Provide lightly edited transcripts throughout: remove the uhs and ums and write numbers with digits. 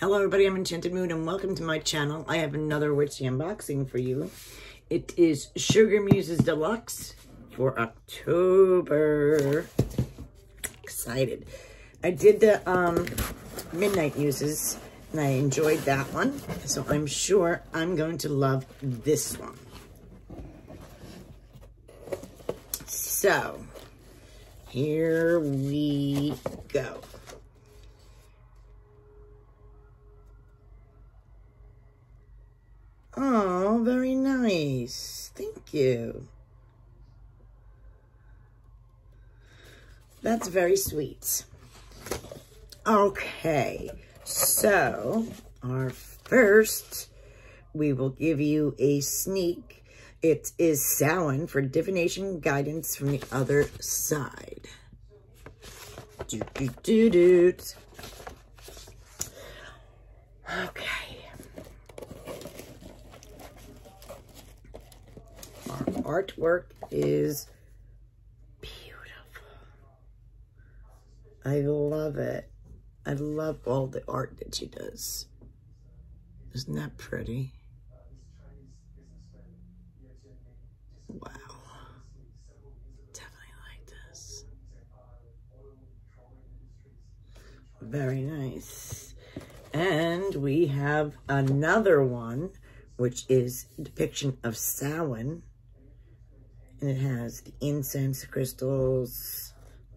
Hello everybody, I'm Enchanted Moon and welcome to my channel. I have another witchy unboxing for you. It is Sugar Muses Deluxe for October. Excited. I did the Midnight Muses and I enjoyed that one. So I'm sure I'm going to love this one. So here we go. Oh, very nice. Thank you. That's very sweet. Okay, so our first, we will give you a sneak. It is Samhain for divination guidance from the other side. Okay. Artwork is beautiful. I love it. I love all the art that she does. Isn't that pretty? Wow. Definitely like this. Very nice. And we have another one, which is a depiction of Samhain. And it has the incense crystals,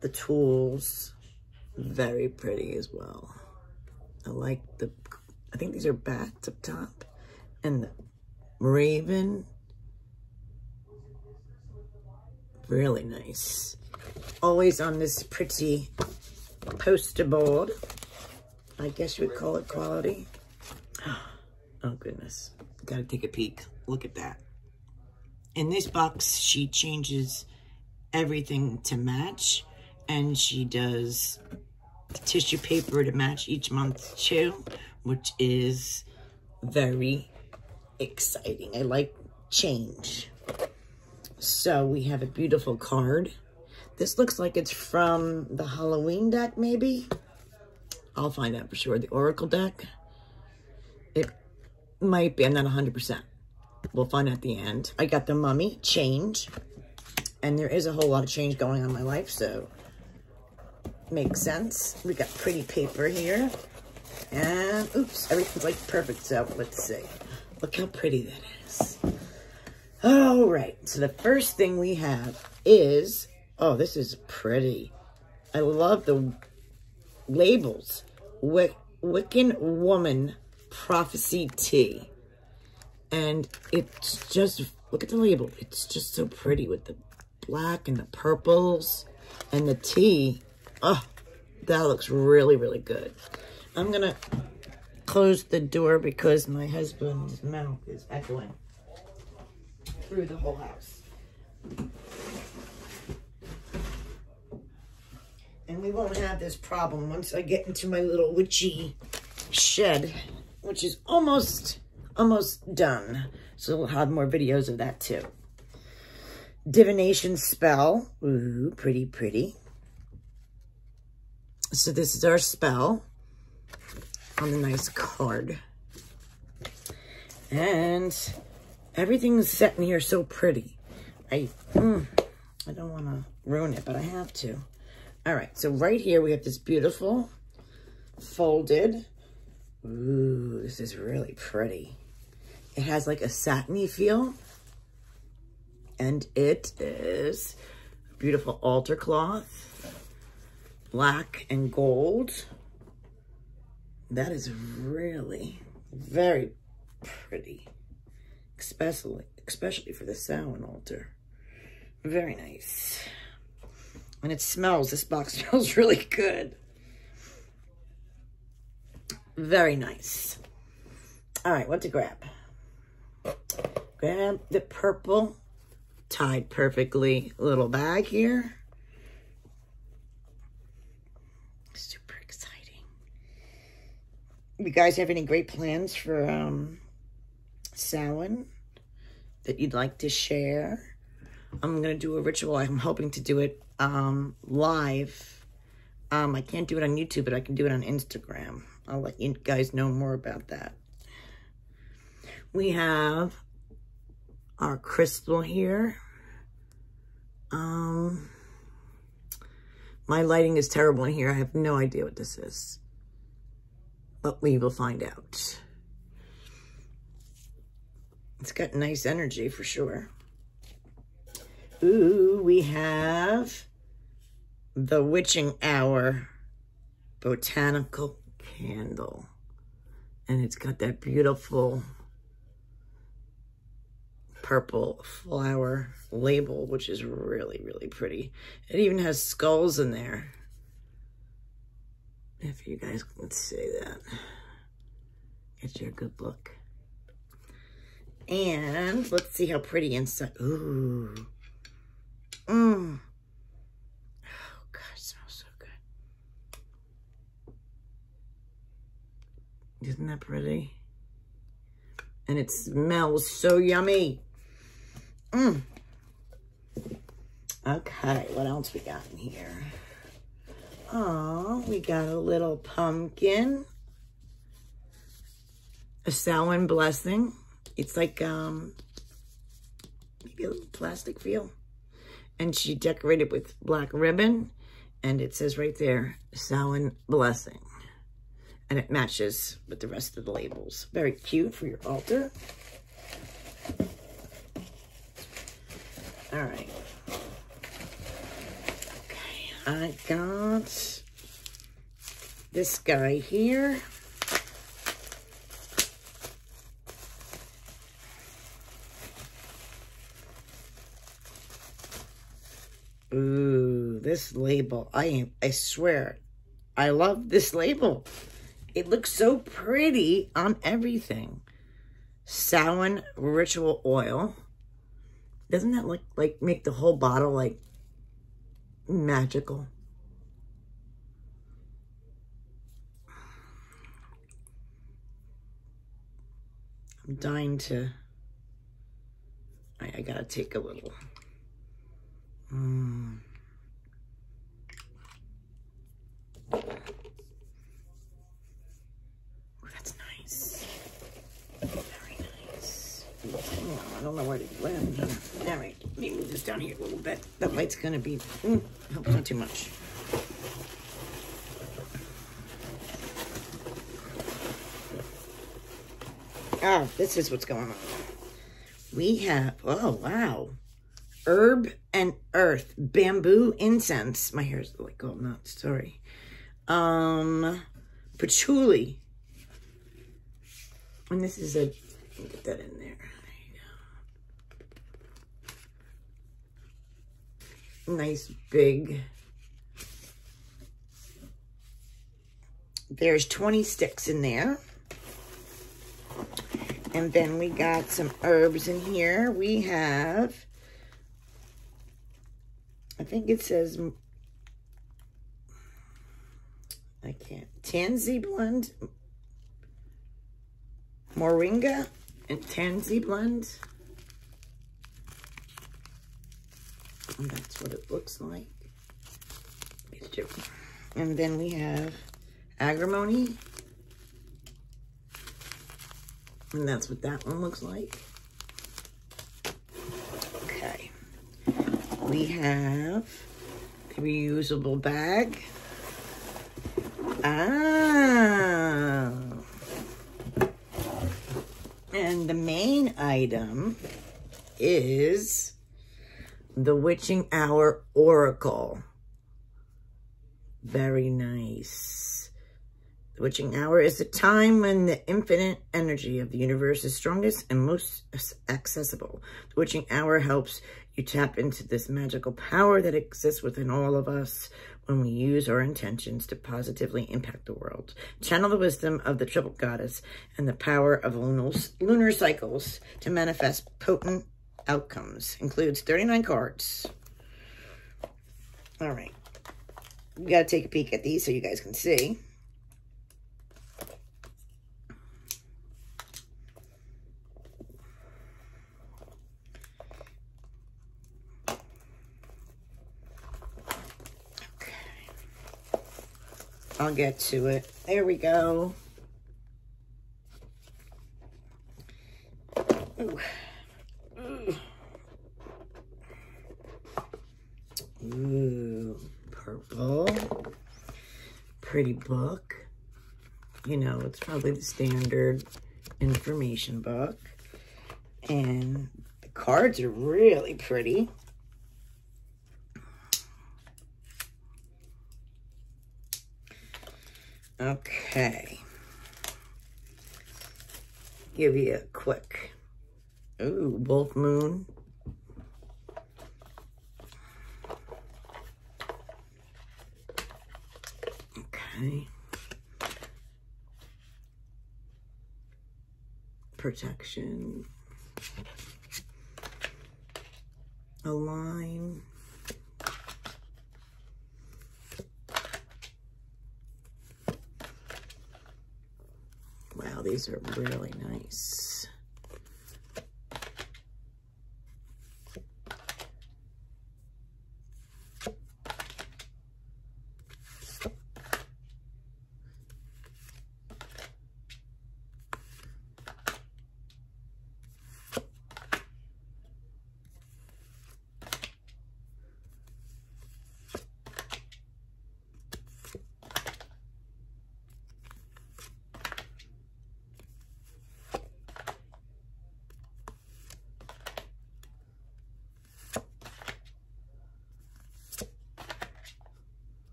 the tools, very pretty as well. I like the, I think these are bats up top, and the raven, really nice. Always on this pretty poster board. I guess you would call it quality. Oh goodness, gotta take a peek, look at that. In this box, she changes everything to match, and she does tissue paper to match each month too, which is very exciting. I like change. So we have a beautiful card. This looks like it's from the Halloween deck, maybe. I'll find out for sure. The Oracle deck. It might be. I'm not 100%. We'll find out at the end. I got the mummy change, and there is a whole lot of change going on in my life, so makes sense. We got pretty paper here, and oops, everything's like perfect. So let's see. Look how pretty that is. All right. So the first thing we have is, oh, this is pretty. I love the labels. Wiccan Woman Prophecy Tea. And it's just, look at the label. It's just so pretty with the black and the purples and the tea. Oh, that looks really, really good. I'm going to close the door because my husband's mouth is echoing through the whole house. And we won't have this problem once I get into my little witchy shed, which is almost done. So we'll have more videos of that too. Divination spell. Ooh, pretty, pretty. So this is our spell on the nice card. And everything's set in here so pretty. I don't want to ruin it, but I have to. All right, so right here we have this beautiful folded. Ooh, this is really pretty. It has like a satiny feel, and it is a beautiful altar cloth, black and gold. That is really very pretty, especially for the Samhain altar. Very nice. And it smells, this box smells really good. Very nice. All right, what to grab? Grab the purple, tied perfectly, little bag here. Super exciting. You guys have any great plans for Samhain that you'd like to share? I'm going to do a ritual. I'm hoping to do it live I can't do it on YouTube, but I can do it on Instagram. I'll let you guys know more about that. We have our crystal here. My lighting is terrible in here. I have no idea what this is, but we will find out. It's got nice energy for sure. Ooh, we have the Witching Hour Botanical Candle. And it's got that beautiful purple flower label, which is really, really pretty. It even has skulls in there, if you guys can see that. Get you a good look. And let's see how pretty inside. Ooh. Mmm. Oh, God, it smells so good. Isn't that pretty? And it smells so yummy. Mmm. Okay, what else we got in here? Oh, we got a little pumpkin. A Samhain blessing. It's like maybe a little plastic feel. And she decorated with black ribbon. And it says right there, Samhain blessing. And it matches with the rest of the labels. Very cute for your altar. All right. Okay, I got this guy here. Ooh, this label. I swear, I love this label. It looks so pretty on everything. Samhain ritual oil. Doesn't that look like make the whole bottle like magical? I'm dying to. I gotta take a little. Mm. Oh, that's nice. Very nice. Oh, I don't know where to go. All right, let me move this down here a little bit. That light's gonna be. I hope it's not too much. Oh, this is what's going on. We have. Oh wow. Herb and earth, bamboo incense. My hair's like going nuts, sorry. Patchouli. And this is a, let me get that in there. There you go. Nice big. There's 20 sticks in there. And then we got some herbs in here. We have, I think it says, I can't, Tansy Blend, Moringa, and Tansy Blend. And that's what it looks like. And then we have Agrimony. And that's what that one looks like. We have a reusable bag. Ah. And the main item is the Witching Hour Oracle. Very nice. The Witching Hour is a time when the infinite energy of the universe is strongest and most accessible. The Witching Hour helps you tap into this magical power that exists within all of us when we use our intentions to positively impact the world. Channel the wisdom of the triple goddess and the power of lunar cycles to manifest potent outcomes. Includes 39 cards. All right. We got to take a peek at these so you guys can see. I'll get to it. There we go. Ooh. Ooh, purple. Pretty book. You know, it's probably the standard information book. And the cards are really pretty. Okay. Give you a quick. Ooh, Wolf Moon. Okay. Protection. A line. Wow, these are really nice.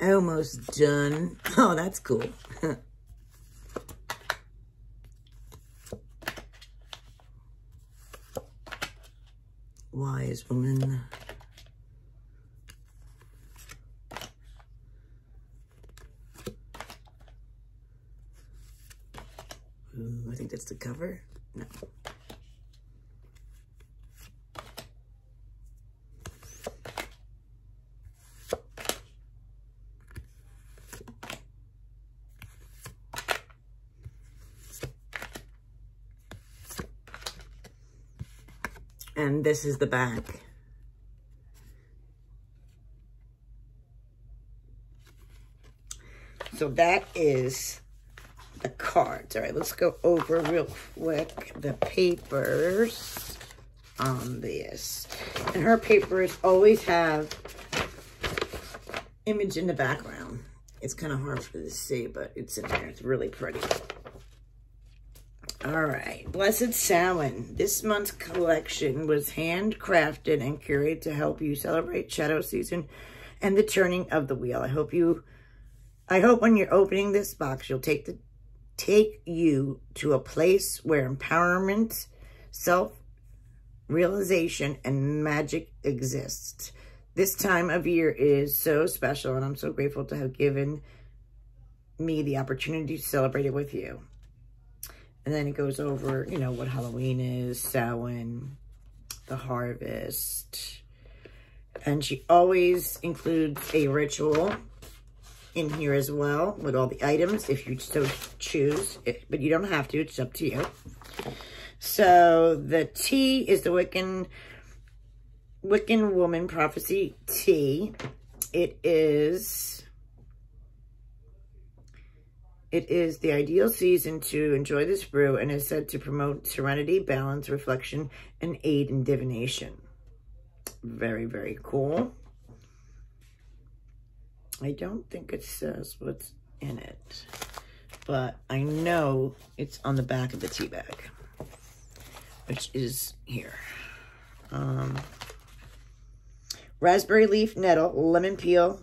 Almost done. Oh, that's cool. Wise woman. Ooh, I think that's the cover. No. And this is the back. So that is the cards. All right, let's go over real quick the papers on this. And her papers always have image in the background. It's kind of hard for you to see, but it's in there. It's really pretty. All right, Blessed Samhain. This month's collection was handcrafted and curated to help you celebrate Shadow Season and the turning of the wheel. I hope when you're opening this box, you'll take you to a place where empowerment, self-realization, and magic exists. This time of year is so special, and I'm so grateful to have given me the opportunity to celebrate it with you. And then it goes over, you know, what Halloween is, Samhain, the harvest. And she always includes a ritual in here as well with all the items, if you so choose. But you don't have to. It's up to you. So the tea is the Wiccan Woman Prophecy tea. It is the ideal season to enjoy this brew and is said to promote serenity, balance, reflection, and aid in divination. Very, very cool. I don't think it says what's in it, but I know it's on the back of the tea bag, which is here. Raspberry leaf, nettle, lemon peel,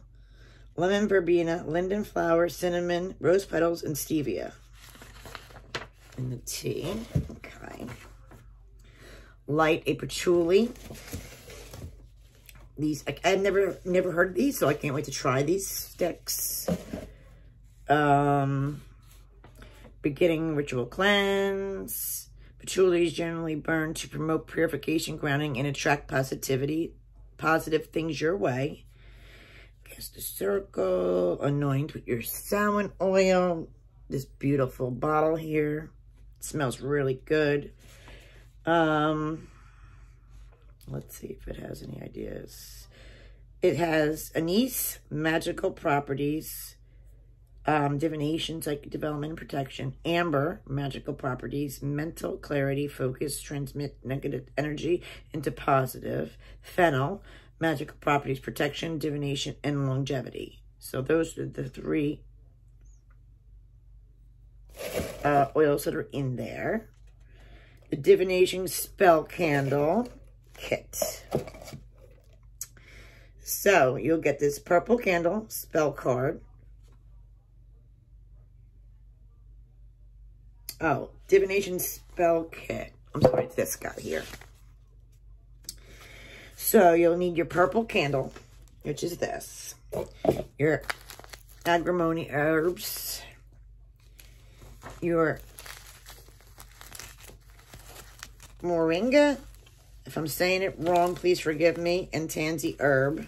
lemon verbena, linden flower, cinnamon, rose petals, and stevia in the tea. Okay. Light a patchouli. These I've never heard of these, so I can't wait to try these sticks. Beginning ritual cleanse. Patchouli is generally burned to promote purification, grounding, and attract positivity, positive things your way. Cast a circle, anoint with your Samhain oil. This beautiful bottle here. It smells really good. Let's see if it has any ideas. It has anise, magical properties, divinations like development and protection, amber, magical properties, mental clarity, focus, transmit negative energy into positive, fennel, magical properties, protection, divination, and longevity. So those are the three oils that are in there. The Divination Spell Candle Kit. So you'll get this purple candle spell card. Oh, Divination Spell Kit. I'm sorry, it's this guy here. So you'll need your purple candle, which is this. Your Agrimony herbs. Your Moringa, if I'm saying it wrong, please forgive me, and Tansy herb.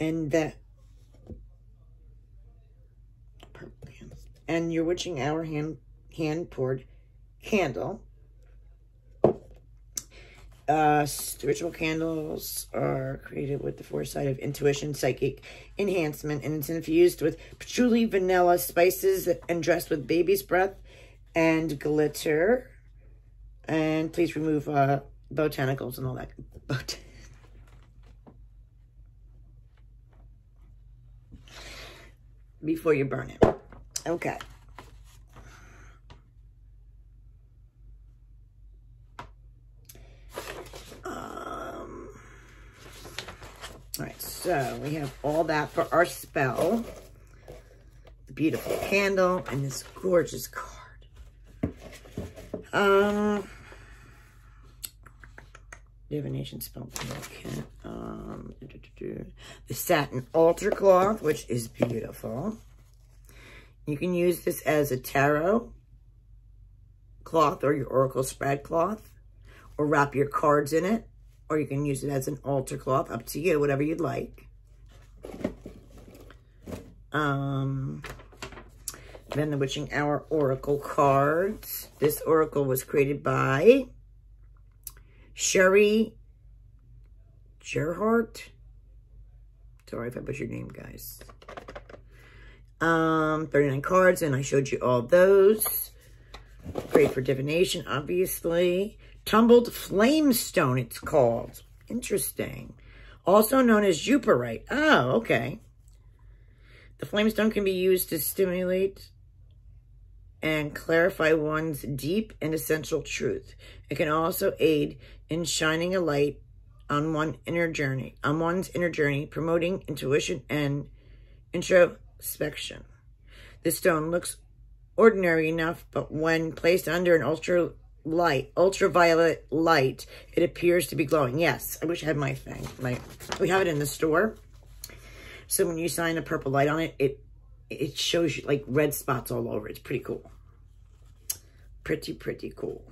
And the purple candles. And your Witching Hour hand-poured candle. Ritual candles are created with the foresight of intuition, psychic enhancement, and it's infused with patchouli, vanilla, spices, and dressed with baby's breath and glitter. And please remove botanicals and all that. Before you burn it. Okay. All right, so we have all that for our spell. The beautiful candle and this gorgeous card. Divination Spell Candle. The satin altar cloth, which is beautiful. You can use this as a tarot cloth or your oracle spread cloth, or wrap your cards in it. Or you can use it as an altar cloth, up to you, whatever you'd like. Then the Witching Hour Oracle cards. This oracle was created by Sherry Gerhart. Sorry if I butchered your name, guys. 39 cards, and I showed you all those. Great for divination, obviously. Tumbled flamestone, it's called. Interesting. Also known as Jupiterite. Oh, okay. The flamestone can be used to stimulate and clarify one's deep and essential truth. It can also aid in shining a light on one's inner journey, promoting intuition and introspection. This stone looks ordinary enough, but when placed under an ultraviolet light, it appears to be glowing. Yes, I wish I had my thing. We have it in the store. So when you shine a purple light on it, it shows you like red spots all over. It's pretty cool. Pretty cool.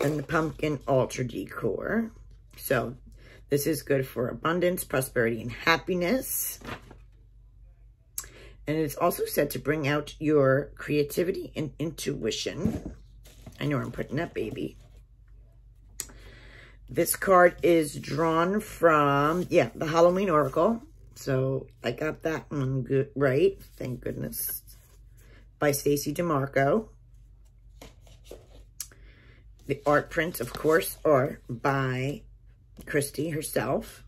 And the pumpkin altar decor. So this is good for abundance, prosperity, and happiness. And it's also said to bring out your creativity and intuition. I know where I'm putting that baby. This card is drawn from, yeah, the Halloween Oracle. So I got that one good, right. Thank goodness. By Stacey DeMarco. The art prints, of course, are by Christy herself.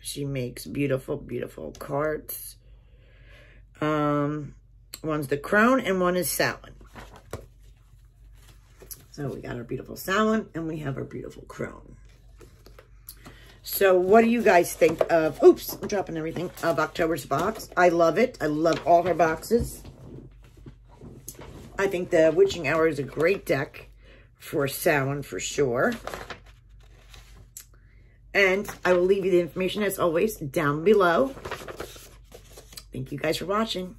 She makes beautiful, beautiful cards. One's the crone and one is Samhain. So we got our beautiful Samhain and we have our beautiful crone. So what do you guys think of, oops, I'm dropping everything, of October's box? I love it. I love all her boxes. I think the Witching Hour is a great deck for Samhain for sure. And I will leave you the information as always down below. Thank you guys for watching.